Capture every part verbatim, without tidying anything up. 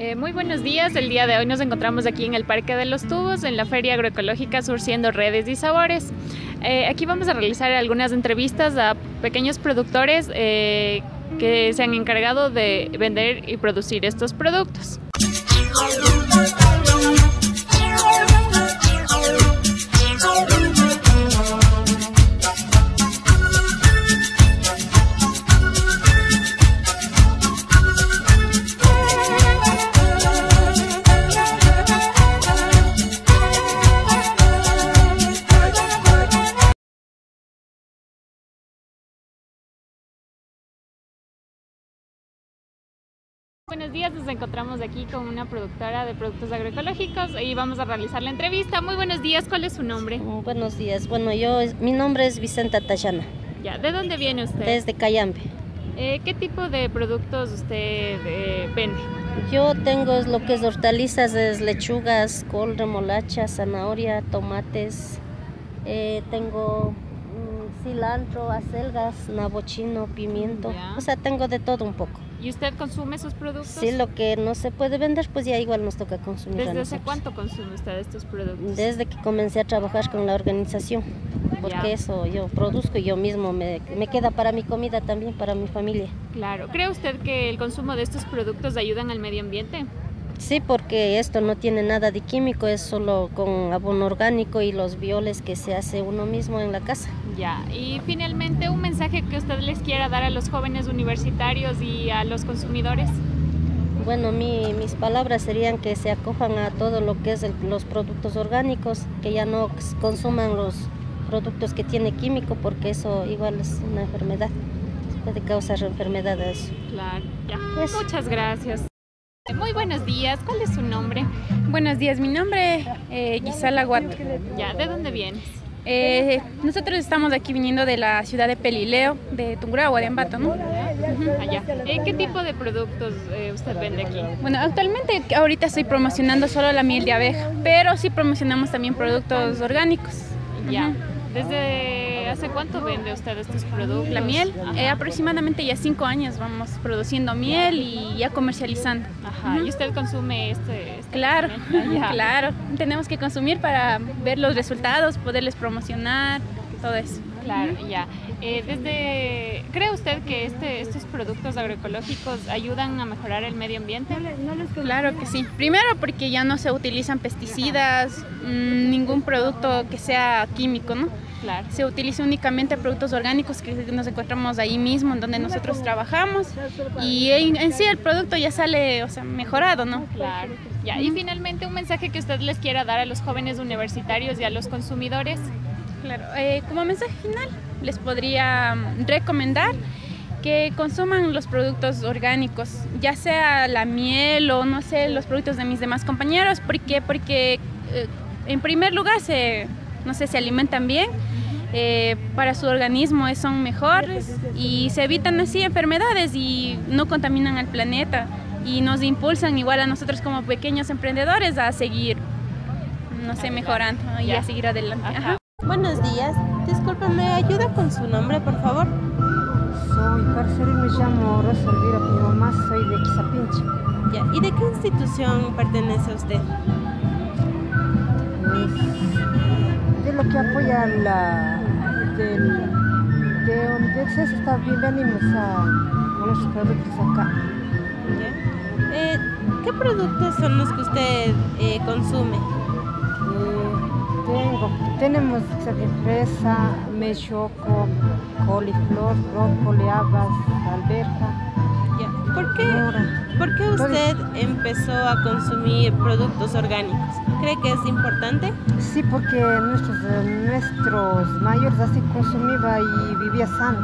Eh, muy buenos días, el día de hoy nos encontramos aquí en el Parque de los Tubos, en la Feria Agroecológica Surciendo Redes y Sabores. Eh, aquí vamos a realizar algunas entrevistas a pequeños productores eh, que se han encargado de vender y producir estos productos. Buenos días, nos encontramos aquí con una productora de productos agroecológicos y vamos a realizar la entrevista. Muy buenos días, ¿cuál es su nombre? Buenos días, bueno, yo, mi nombre es Vicenta Tallana. Ya, ¿de dónde viene usted? Desde Cayambe. Eh, ¿Qué tipo de productos usted eh, vende? Yo tengo lo que es hortalizas, es lechugas, col, remolacha, zanahoria, tomates, eh, tengo mm, cilantro, acelgas, nabochino, pimiento, ya. O sea, tengo de todo un poco. ¿Y usted consume sus productos? Sí, lo que no se puede vender, pues ya igual nos toca consumir. ¿Desde hace cuánto consume usted estos productos? Desde que comencé a trabajar con la organización, porque ya. Eso yo produzco y yo mismo, me, me queda para mi comida también, para mi familia. Claro. ¿Cree usted que el consumo de estos productos ayudan al medio ambiente? Sí, porque esto no tiene nada de químico, es solo con abono orgánico y los bioles que se hace uno mismo en la casa. Ya, y finalmente un mensaje que usted les quiera dar a los jóvenes universitarios y a los consumidores. Bueno, mi, mis palabras serían que se acojan a todo lo que es el, los productos orgánicos, que ya no consuman los productos que tiene químico, porque eso igual es una enfermedad, puede causar enfermedades. Claro, ya. Eso. Muchas gracias. Muy buenos días, ¿cuál es su nombre? Buenos días, mi nombre es eh, Gisela Guato. Ya, ¿de dónde vienes? Eh, nosotros estamos aquí viniendo de la ciudad de Pelileo, de Tungurahua, de Ambato, ¿no? Uh-huh. Allá. Eh, ¿Qué tipo de productos eh, usted vende aquí? Bueno, actualmente ahorita estoy promocionando solo la miel de abeja, pero sí promocionamos también productos orgánicos. Ya, uh-huh. Desde... ¿Hace cuánto vende usted estos productos? La miel, eh, aproximadamente ya cinco años vamos produciendo miel y ya comercializando. Ajá. Uh-huh. ¿Y usted consume este? este claro, ah, claro. Tenemos que consumir para ver los resultados, poderles promocionar, todo eso. Claro, uh-huh. Ya. Eh, desde, ¿cree usted que este, estos productos agroecológicos ayudan a mejorar el medio ambiente? Claro que sí. Primero porque ya no se utilizan pesticidas, mmm, ningún producto que sea químico, ¿no? Claro. Se utiliza únicamente productos orgánicos que nos encontramos ahí mismo, en donde nosotros trabajamos, y en, en sí el producto ya sale, o sea, mejorado, ¿no? Claro. Ya. Y finalmente un mensaje que usted les quiera dar a los jóvenes universitarios y a los consumidores. Claro. Eh, como mensaje final, les podría recomendar que consuman los productos orgánicos, ya sea la miel o no sé, los productos de mis demás compañeros, porque porque eh, en primer lugar se no sé, se alimentan bien, eh, para su organismo son mejores y se evitan así enfermedades y no contaminan al planeta y nos impulsan igual a nosotros como pequeños emprendedores a seguir, no sé, mejorando y a seguir adelante. Ajá. Buenos días, disculpen, ¿me ayuda con su nombre, por favor? Soy parcero y me llamo Rosa Elvira, mi mamá soy de Quisapincha. Ya. ¿Y de qué institución pertenece usted? Lo que apoya la del, de donde el CESA está bien, venimos a unos productos acá. ¿Sí? Eh, ¿Qué productos son los que usted eh, consume? Eh, tengo, tenemos fresa, mechoco, coliflor, brócoli, habas, alberja. ¿Sí? ¿Por qué, ¿Por qué usted Entonces, empezó a consumir productos orgánicos? ¿Cree que es importante? Sí, porque nuestros, nuestros mayores así consumían y vivía sano.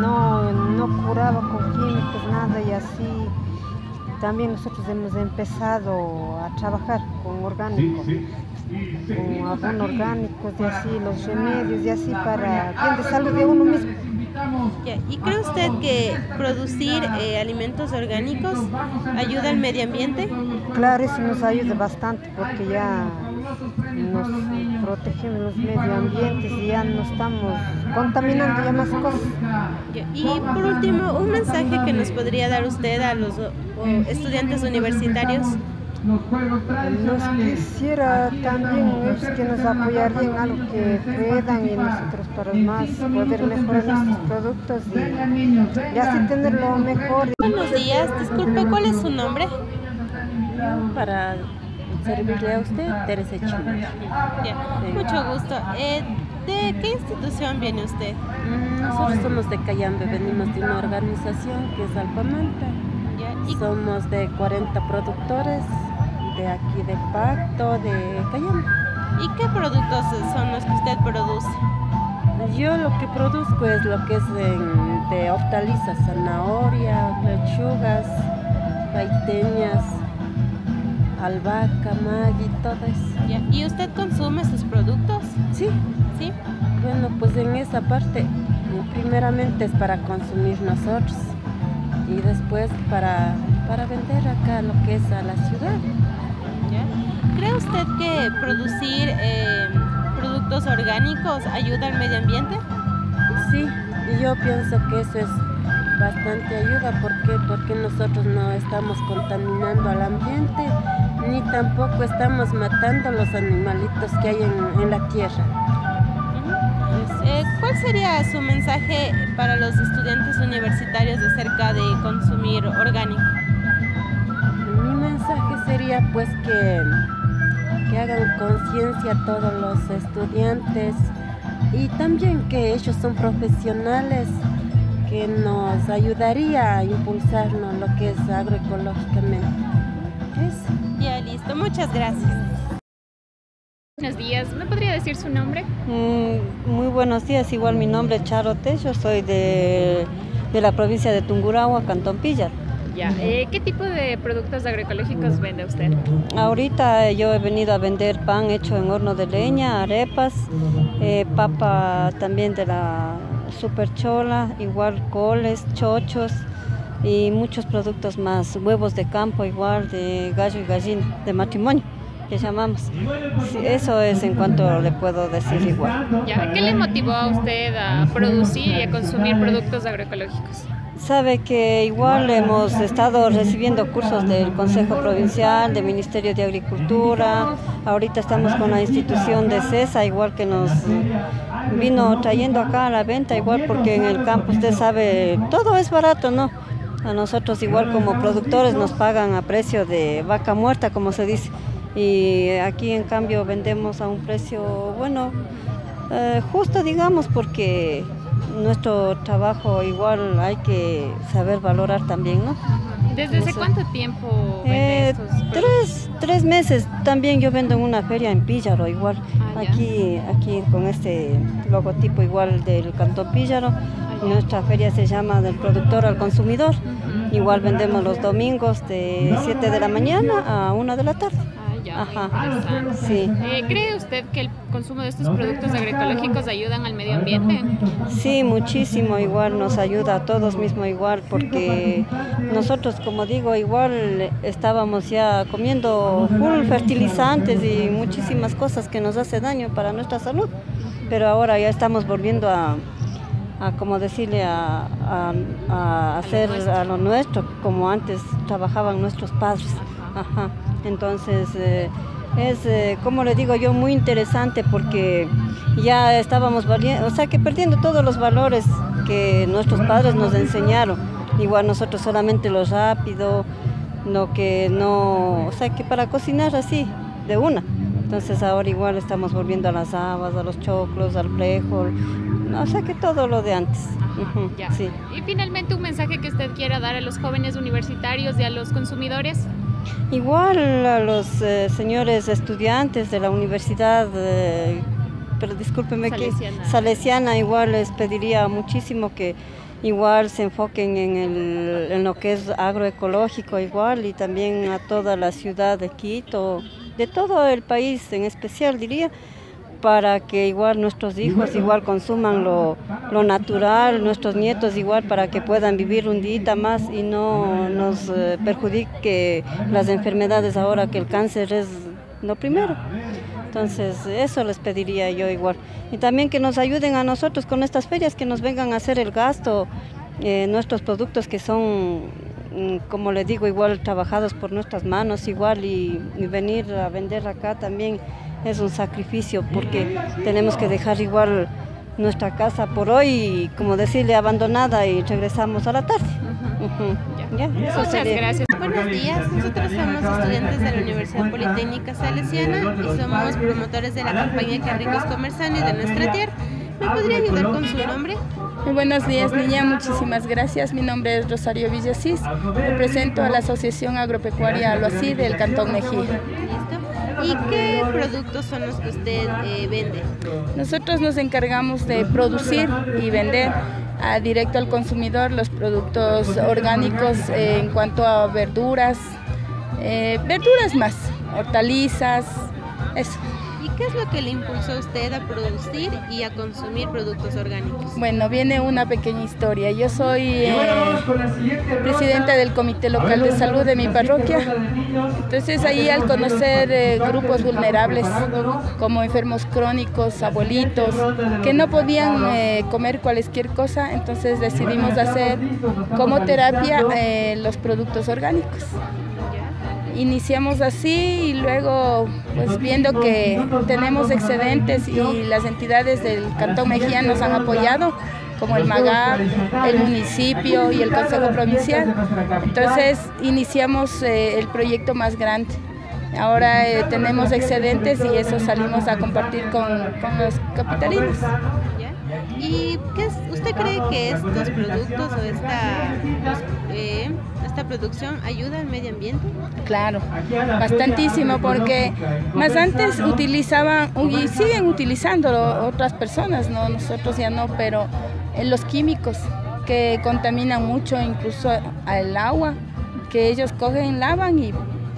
No, no curaba con químicos, nada y así. También nosotros hemos empezado a trabajar con orgánicos, sí, sí. con abono orgánicos y así, los remedios y así para bien de salud de uno mismo. Yeah. ¿Y cree usted que producir eh, alimentos orgánicos ayuda al medio ambiente? Claro, eso nos ayuda bastante porque ya nos protegemos los medio ambientes y ya no estamos contaminando ya más cosas. Yeah. Y por último, un mensaje que nos podría dar usted a los o estudiantes universitarios? Nos quisiera también ellos que nos apoyarían en algo que puedan y nosotros para más poder mejorar nuestros productos y, y así tenerlo mejor. Buenos días, disculpe, ¿cuál es su nombre? Para servirle a usted, Teresa Chino. Bien, mucho gusto. Eh, ¿De qué institución viene usted? Nosotros somos de Cayambe, venimos de una organización que es Alpamanta. Somos de cuarenta productores de aquí del Pacto de Cayambe. ¿Y qué productos son los que usted produce? Yo lo que produzco es lo que es de, de hortalizas, zanahoria, lechugas, paiteñas, albahaca, magui, todo eso. ¿Y usted consume sus productos? Sí. ¿Sí? Bueno, pues en esa parte, primeramente es para consumir nosotros y después para, para vender acá lo que es a la ciudad. ¿Ya? ¿Cree usted que producir eh, productos orgánicos ayuda al medio ambiente? Sí, yo pienso que eso es bastante ayuda. ¿Por qué? Porque nosotros no estamos contaminando al ambiente ni tampoco estamos matando los animalitos que hay en, en la tierra. Uh-huh. eh, ¿Cuál sería su mensaje para los estudiantes universitarios acerca de consumir orgánico? Mi mensaje sería pues que, que hagan conciencia a todos los estudiantes y también que ellos son profesionales, que nos ayudaría a impulsarnos lo que es agroecológicamente. Eso. Ya, listo. Muchas gracias. Buenos días. ¿Me podría decir su nombre? Mm, muy buenos días. Igual mi nombre es Charote. Yo soy de, de la provincia de Tungurahua, Cantón Píllaro. Ya. Eh, ¿Qué tipo de productos agroecológicos vende usted? Ahorita yo he venido a vender pan hecho en horno de leña, arepas, eh, papa también de la superchola, igual coles, chochos y muchos productos más, huevos de campo igual, de gallo y gallina, de matrimonio, que llamamos. Sí, eso es en cuanto le puedo decir igual. Ya, ¿qué le motivó a usted a producir y a consumir productos agroecológicos? Sabe que igual hemos estado recibiendo cursos del Consejo Provincial, del Ministerio de Agricultura, ahorita estamos con la institución de CESA, igual que nos vino trayendo acá a la venta, igual porque en el campo usted sabe, todo es barato, ¿no? A nosotros igual como productores nos pagan a precio de vaca muerta, como se dice, y aquí en cambio vendemos a un precio, bueno, eh, justo digamos, porque nuestro trabajo igual hay que saber valorar también, ¿no? ¿Desde hace cuánto tiempo vende eh, estos tres, tres meses. También yo vendo en una feria en Píllaro igual. Ah, aquí, aquí con este logotipo igual del Cantón Píllaro. Ah, nuestra feria se llama Del Productor al Consumidor. Uh-huh. Igual vendemos los domingos de siete de la mañana a una de la tarde. Ya, ajá, sí. eh, ¿Cree usted que el consumo de estos productos agroecológicos ayudan al medio ambiente? Sí, muchísimo, igual nos ayuda a todos mismo igual, porque nosotros, como digo, igual estábamos ya comiendo full fertilizantes y muchísimas cosas que nos hace daño para nuestra salud, pero ahora ya estamos volviendo a, a como decirle, a, a, a hacer a lo nuestro, como antes trabajaban nuestros padres. Ajá. Entonces, eh, es, eh, como le digo yo, muy interesante porque ya estábamos valiendo, o sea, que perdiendo todos los valores que nuestros padres nos enseñaron. Igual nosotros solamente lo rápido, lo que no, o sea, que para cocinar así, de una. Entonces ahora igual estamos volviendo a las habas, a los choclos, al frijol, o sea que todo lo de antes. Ajá, uh-huh, ya. Sí. Y finalmente, un mensaje que usted quiera dar a los jóvenes universitarios y a los consumidores. Igual a los eh, señores estudiantes de la universidad, eh, pero discúlpeme, Salesiana. Que Salesiana, igual les pediría muchísimo que igual se enfoquen en, el, en lo que es agroecológico igual, y también a toda la ciudad de Quito, de todo el país en especial diría, para que igual nuestros hijos igual consuman lo, lo natural, nuestros nietos igual, para que puedan vivir un día más y no nos eh, perjudique las enfermedades ahora que el cáncer es lo primero. Entonces eso les pediría yo igual. Y también que nos ayuden a nosotros con estas ferias, que nos vengan a hacer el gasto, eh, nuestros productos que son como les digo, igual trabajados por nuestras manos, igual y, y venir a vender acá también es un sacrificio, porque tenemos que dejar igual nuestra casa por hoy, como decirle, abandonada, y regresamos a la tarde. Uh-huh. Uh-huh. Ya. Ya, eso sería. Muchas gracias. Buenos días, nosotros somos estudiantes de la Universidad Politécnica Salesiana y somos promotores de la campaña Que Ricos Comer Sano de nuestra tierra. ¿Me podría ayudar con su nombre? Muy buenos días, niña, muchísimas gracias. Mi nombre es Rosario Villasís, represento a la Asociación Agropecuaria Aluací del Cantón Mejía. ¿Listo? ¿Y qué productos son los que usted eh, vende? Nosotros nos encargamos de producir y vender a, directo al consumidor los productos orgánicos eh, en cuanto a verduras, eh, verduras más, hortalizas, eso. ¿Y qué es lo que le impulsó a usted a producir y a consumir productos orgánicos? Bueno, viene una pequeña historia. Yo soy eh, presidenta del Comité Local de Salud de mi parroquia. Entonces ahí, al conocer eh, grupos vulnerables como enfermos crónicos, abuelitos, que no podían eh, comer cualquier cosa, entonces decidimos hacer como terapia eh, los productos orgánicos. Iniciamos así y luego, pues, viendo que tenemos excedentes y las entidades del Cantón Mejía nos han apoyado, como el MAGA, el municipio y el Consejo Provincial. Entonces iniciamos eh, el proyecto más grande. Ahora eh, tenemos excedentes y eso salimos a compartir con, con los capitalinos. ¿Y qué es, usted cree que estos productos o esta, eh, esta producción ayuda al medio ambiente? Claro, bastantísimo, porque más antes utilizaban y siguen utilizando otras personas, ¿no? Nosotros ya no, pero los químicos que contaminan mucho, incluso al agua, que ellos cogen, lavan y,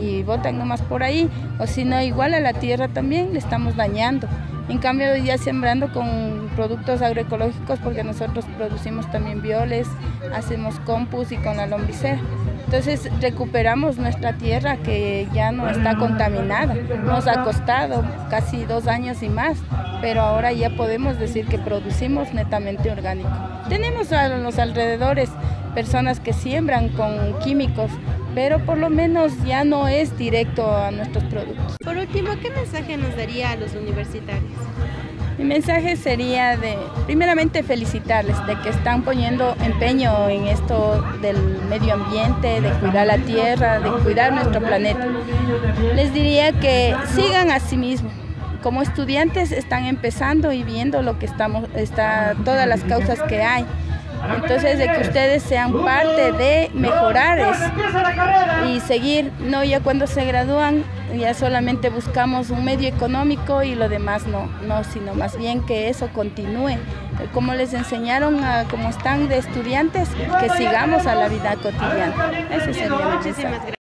y botan nomás por ahí, o si no, igual a la tierra también le estamos dañando. En cambio, ya sembrando con productos agroecológicos, porque nosotros producimos también violes, hacemos compost y con la lombicera. Entonces recuperamos nuestra tierra que ya no está contaminada. Nos ha costado casi dos años y más, pero ahora ya podemos decir que producimos netamente orgánico. Tenemos a los alrededores personas que siembran con químicos, pero por lo menos ya no es directo a nuestros productos. Por último, ¿qué mensaje nos daría a los universitarios? Mi mensaje sería de, primeramente, felicitarles de que están poniendo empeño en esto del medio ambiente, de cuidar la tierra, de cuidar nuestro planeta. Les diría que sigan a sí mismos. Como estudiantes están empezando y viendo lo que estamos, está, todas las causas que hay. Entonces, de que ustedes sean parte de mejorar eso y seguir. No, ya cuando se gradúan, ya solamente buscamos un medio económico y lo demás no, no, sino más bien que eso continúe. Como les enseñaron, a, como están de estudiantes, que sigamos a la vida cotidiana. Eso sería. Muchísimas gracias.